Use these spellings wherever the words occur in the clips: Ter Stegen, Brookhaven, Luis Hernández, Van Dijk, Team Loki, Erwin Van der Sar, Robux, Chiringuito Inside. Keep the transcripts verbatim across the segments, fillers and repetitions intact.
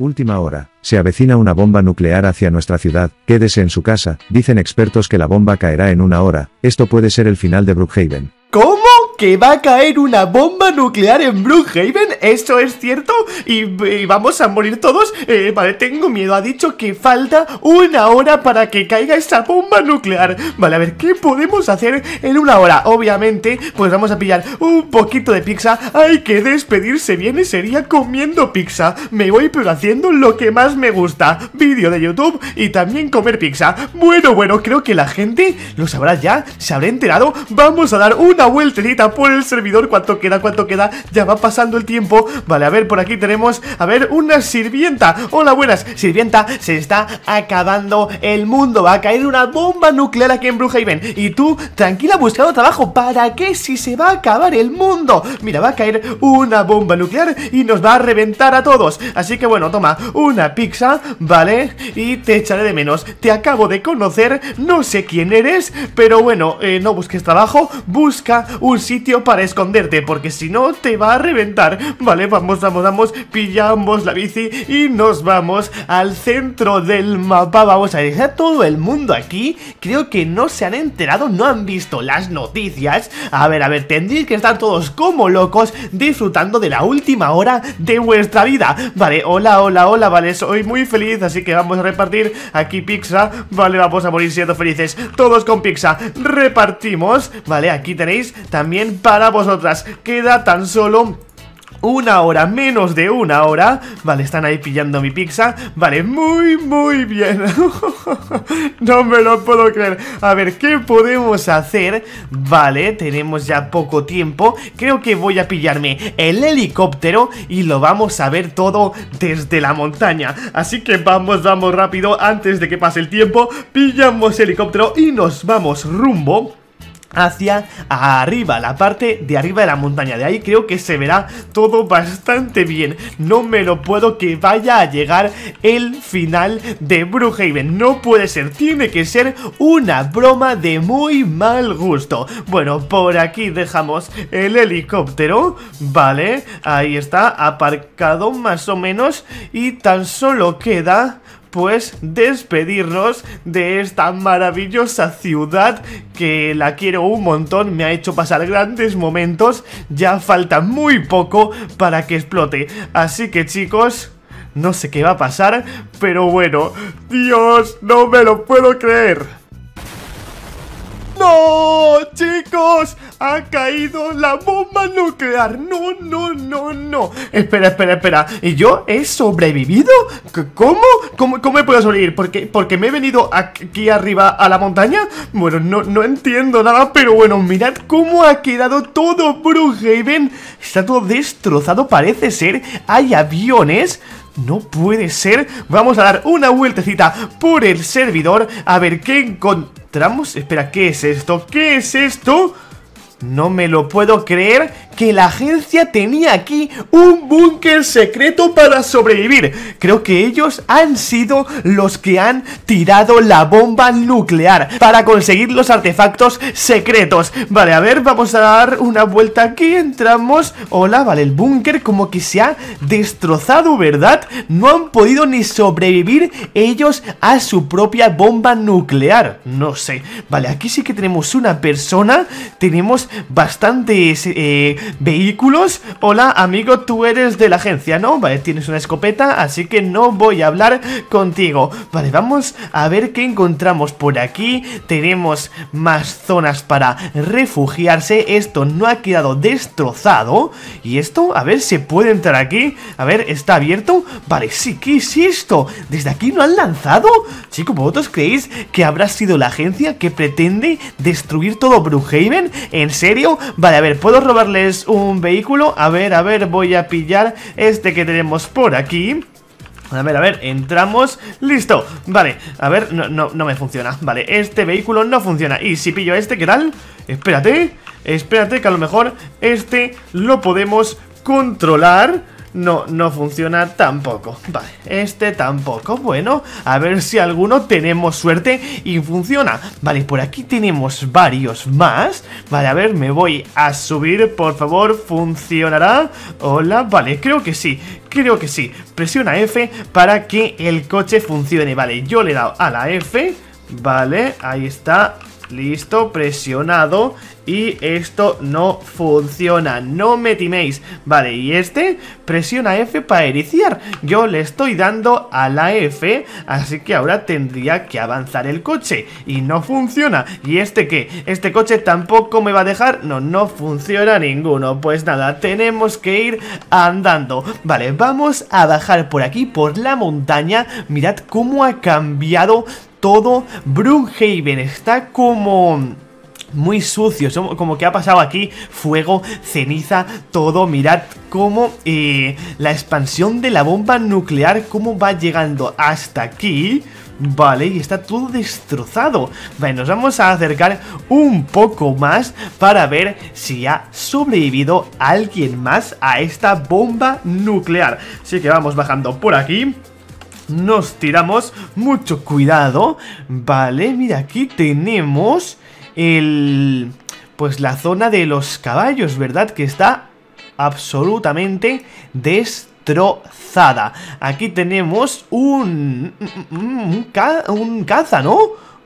Última hora, se avecina una bomba nuclear hacia nuestra ciudad, quédese en su casa, dicen expertos que la bomba caerá en una hora, esto puede ser el final de Brookhaven. ¿Cómo? ¿Que va a caer una bomba nuclear en Brookhaven? ¿Esto es cierto? ¿Y, y vamos a morir todos? Eh, vale, tengo miedo, ha dicho que falta una hora para que caiga esta bomba nuclear. Vale, a ver, ¿qué podemos hacer en una hora? Obviamente, pues vamos a pillar un poquito de pizza. Hay que despedirse bien y sería comiendo pizza. Me voy pero haciendo lo que más me gusta, vídeo de YouTube y también comer pizza. Bueno, bueno, creo que la gente lo sabrá ya, se habrá enterado. Vamos a dar una vueltecita por el servidor, cuánto queda, cuánto queda, ya va pasando el tiempo. Vale, a ver, por aquí tenemos, a ver, una sirvienta. Hola, buenas, sirvienta, se está acabando el mundo, va a caer una bomba nuclear aquí en Brookhaven, y tú, tranquila, buscando trabajo, ¿para qué si se va a acabar el mundo? Mira, va a caer una bomba nuclear y nos va a reventar a todos, así que bueno, toma, una pizza, ¿vale? Y te echaré de menos, te acabo de conocer, no sé quién eres, pero bueno, eh, no busques trabajo, busca un sitio para esconderte, porque si no te va a reventar. Vale, vamos, vamos, vamos, pillamos la bici y nos vamos al centro del mapa. Vamos a dejar todo el mundo aquí. Creo que no se han enterado, no han visto las noticias. A ver, a ver, tendréis que estar todos como locos disfrutando de la última hora de vuestra vida. Vale, hola, hola, hola, vale, soy muy feliz, así que vamos a repartir aquí pizza. Vale, vamos a morir siendo felices, todos con pizza, repartimos. Vale, aquí tenéis también para vosotras, queda tan solo una hora, menos de una hora. Vale, están ahí pillando mi pizza. Vale, muy, muy bien. No me lo puedo creer. A ver, ¿qué podemos hacer? Vale, tenemos ya poco tiempo. Creo que voy a pillarme el helicóptero y lo vamos a ver todo desde la montaña. Así que vamos, vamos rápido, antes de que pase el tiempo. Pillamos el helicóptero y nos vamos rumbo hacia arriba, la parte de arriba de la montaña, de ahí creo que se verá todo bastante bien. No me lo puedo que vaya a llegar el final de Brookhaven, no puede ser, tiene que ser una broma de muy mal gusto. Bueno, por aquí dejamos el helicóptero, vale, ahí está, aparcado más o menos, y tan solo queda pues despedirnos de esta maravillosa ciudad que la quiero un montón, me ha hecho pasar grandes momentos, ya falta muy poco para que explote, así que chicos, no sé qué va a pasar, pero bueno, Dios, no me lo puedo creer. ¡No, chicos! ¡Ha caído la bomba nuclear! ¡No, no, no, no! Espera, espera, espera. ¿Y yo he sobrevivido? ¿Cómo? ¿Cómo, cómo he podido sobrevivir? ¿Por qué? ¿Porque me he venido aquí arriba a la montaña? Bueno, no, no entiendo nada, pero bueno, mirad cómo ha quedado todo Brookhaven. Está todo destrozado, parece ser. Hay aviones. No puede ser. Vamos a dar una vueltecita por el servidor a ver qué encontramos. Espera, ¿qué es esto? ¿Qué es esto? No me lo puedo creer que la agencia tenía aquí un búnker secreto para sobrevivir. Creo que ellos han sido los que han tirado la bomba nuclear para conseguir los artefactos secretos. Vale, a ver, vamos a dar una vuelta aquí, entramos. Hola, vale, el búnker como que se ha destrozado, ¿verdad? No han podido ni sobrevivir ellos a su propia bomba nuclear. No sé. Vale, aquí sí que tenemos una persona, tenemos bastantes eh, vehículos. Hola, amigo, tú eres de la agencia, ¿no? Vale, tienes una escopeta, así que no voy a hablar contigo. Vale, vamos a ver qué encontramos por aquí. Tenemos más zonas para refugiarse. Esto no ha quedado destrozado. Y esto, a ver, ¿se puede entrar aquí? A ver, ¿está abierto? Vale, sí, ¿qué es esto? ¿Desde aquí no han lanzado? Chicos, ¿vosotros creéis que habrá sido la agencia que pretende destruir todo Brookhaven? ¿En serio? Vale, a ver, ¿puedo robarles un vehículo? A ver, a ver, voy a pillar este que tenemos por aquí. A ver, a ver, entramos, listo. Vale, a ver, no, no, no me funciona. Vale, este vehículo no funciona. Y si pillo este, ¿qué tal? Espérate, espérate que a lo mejor este lo podemos controlar. no, no funciona tampoco. Vale, este tampoco. Bueno, a ver si alguno tenemos suerte y funciona. Vale, por aquí tenemos varios más. Vale, a ver, me voy a subir, por favor, ¿funcionará? Hola, vale, creo que sí. Creo que sí, presiona F para que el coche funcione. Vale, yo le he dado a la F. Vale, ahí está. Listo, presionado. Y esto no funciona. No me timéis. Vale, y este presiona F para iniciar. Yo le estoy dando a la F, así que ahora tendría que avanzar el coche. Y no funciona. ¿Y este qué? Este coche tampoco me va a dejar. No, no funciona ninguno. Pues nada, tenemos que ir andando. Vale, vamos a bajar por aquí, por la montaña. Mirad cómo ha cambiado todo Brookhaven. Está como muy sucio, como que ha pasado aquí fuego, ceniza, todo. Mirad cómo eh, la expansión de la bomba nuclear, cómo va llegando hasta aquí. Vale, y está todo destrozado. Vale, nos vamos a acercar un poco más para ver si ha sobrevivido alguien más a esta bomba nuclear. Así que vamos bajando por aquí. Nos tiramos, mucho cuidado. Vale, mira, aquí tenemos el, pues la zona de los caballos, ¿verdad? Que está absolutamente destrozada. Aquí tenemos un, un, un caza, ¿no?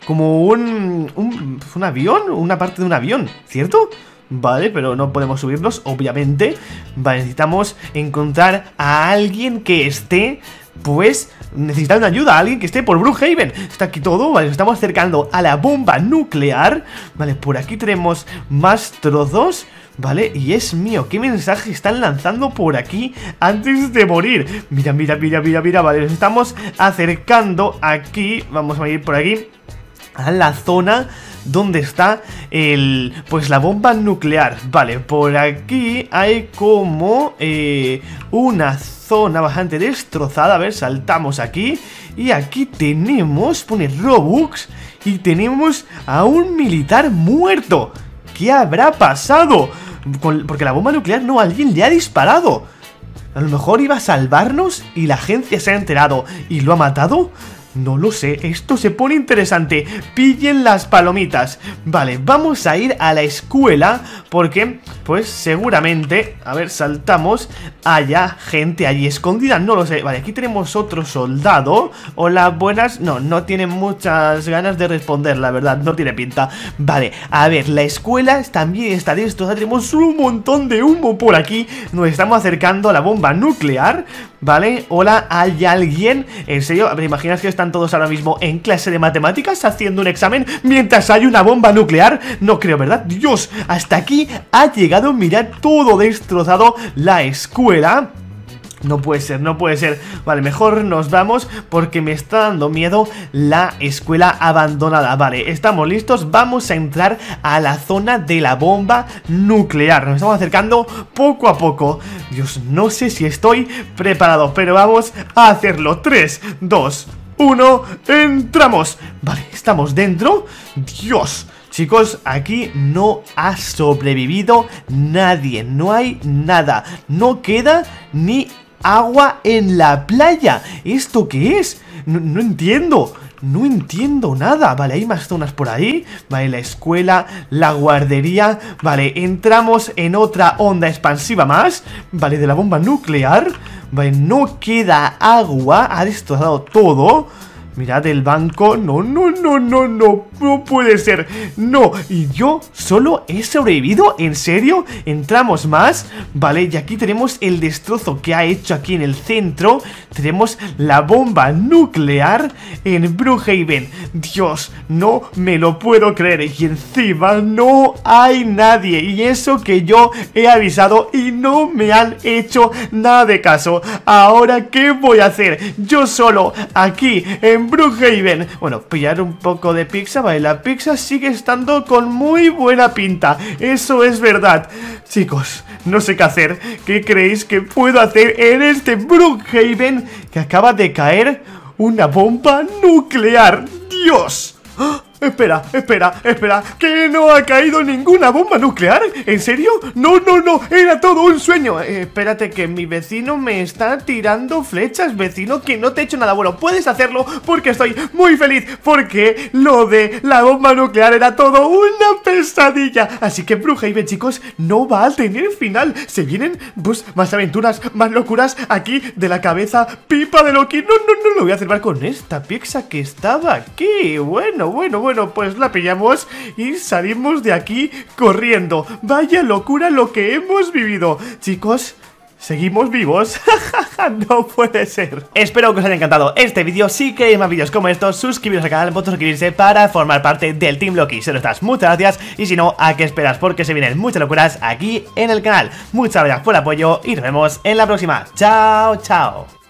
Como un, un, un avión, una parte de un avión, ¿cierto? Vale, pero no podemos subirnos, obviamente. Vale, necesitamos encontrar a alguien que esté, pues, necesitando ayuda, alguien que esté por Brookhaven. Está aquí todo, vale, nos estamos acercando a la bomba nuclear. Vale, por aquí tenemos más trozos. Vale, y es mío, ¿qué mensaje están lanzando por aquí antes de morir? Mira, mira, mira, mira, mira, vale, nos estamos acercando aquí. Vamos a ir por aquí a la zona donde está el, pues la bomba nuclear. Vale, por aquí hay como eh, una zona bastante destrozada. A ver, saltamos aquí. Y aquí tenemos, pone Robux, y tenemos a un militar muerto. ¿Qué habrá pasado? Con, porque la bomba nuclear, no, alguien le ha disparado. A lo mejor iba a salvarnos y la agencia se ha enterado y lo ha matado. No lo sé, esto se pone interesante. Pillen las palomitas. Vale, vamos a ir a la escuela porque, pues seguramente, a ver, saltamos, haya gente allí escondida, no lo sé. Vale, aquí tenemos otro soldado. Hola, buenas, no, no tiene muchas ganas de responder, la verdad, no tiene pinta. Vale, a ver, la escuela también está destrozada, tenemos un montón de humo por aquí. Nos estamos acercando a la bomba nuclear. Vale, hola, ¿hay alguien? En serio, a ver, imaginas que está todos ahora mismo en clase de matemáticas haciendo un examen mientras hay una bomba nuclear. No creo, ¿verdad? Dios, hasta aquí ha llegado, mirad, todo destrozado la escuela. No puede ser, no puede ser. Vale, mejor nos vamos porque me está dando miedo la escuela abandonada. Vale, estamos listos, vamos a entrar a la zona de la bomba nuclear. Nos estamos acercando poco a poco. Dios, no sé si estoy preparado, pero vamos a hacerlo. Tres, dos, uno, entramos. Vale, estamos dentro. Dios, chicos, aquí no ha sobrevivido nadie. No hay nada. No queda ni agua en la playa. ¿Esto qué es? No, no entiendo. No entiendo nada. Vale, hay más zonas por ahí. Vale, la escuela, la guardería. Vale, entramos en otra onda expansiva más. Vale, de la bomba nuclear. Vale, no queda agua. Ha destrozado todo. Mirad el banco. No, no, no, no, no. No puede ser. No. Y yo solo he sobrevivido. ¿En serio? Entramos más. Vale, y aquí tenemos el destrozo que ha hecho aquí en el centro. Tenemos la bomba nuclear en Brookhaven. Dios, no me lo puedo creer. Y encima no hay nadie. Y eso que yo he avisado y no me han hecho nada de caso. Ahora, ¿qué voy a hacer? Yo solo, aquí, en Brookhaven. Bueno, pillar un poco de pizza. Vale, la pizza sigue estando con muy buena pinta. Eso es verdad. Chicos, no sé qué hacer. ¿Qué creéis que puedo hacer en este Brookhaven que acaba de caer una bomba nuclear? Dios. Espera, espera, espera. ¿Que no ha caído ninguna bomba nuclear? ¿En serio? No, no, no. Era todo un sueño. Eh, espérate, que mi vecino me está tirando flechas, vecino. Que no te he hecho nada. Bueno, puedes hacerlo porque estoy muy feliz. Porque lo de la bomba nuclear era todo una pesadilla. Así que Brookhaven, chicos, no va a tener final. Se vienen pues, más aventuras, más locuras aquí de la cabeza pipa de Loki. No, no, no. Lo voy a cerrar con esta pizza que estaba aquí. Bueno, bueno, bueno. Pues la pillamos y salimos de aquí corriendo. Vaya locura lo que hemos vivido. Chicos, seguimos vivos. No puede ser. Espero que os haya encantado este vídeo. Si queréis más vídeos como estos, suscribiros al canal, vosotros suscribirse para formar parte del Team Loki. Se lo estás, muchas gracias. Y si no, ¿a qué esperas? Porque se vienen muchas locuras aquí en el canal. Muchas gracias por el apoyo y nos vemos en la próxima. Chao, chao.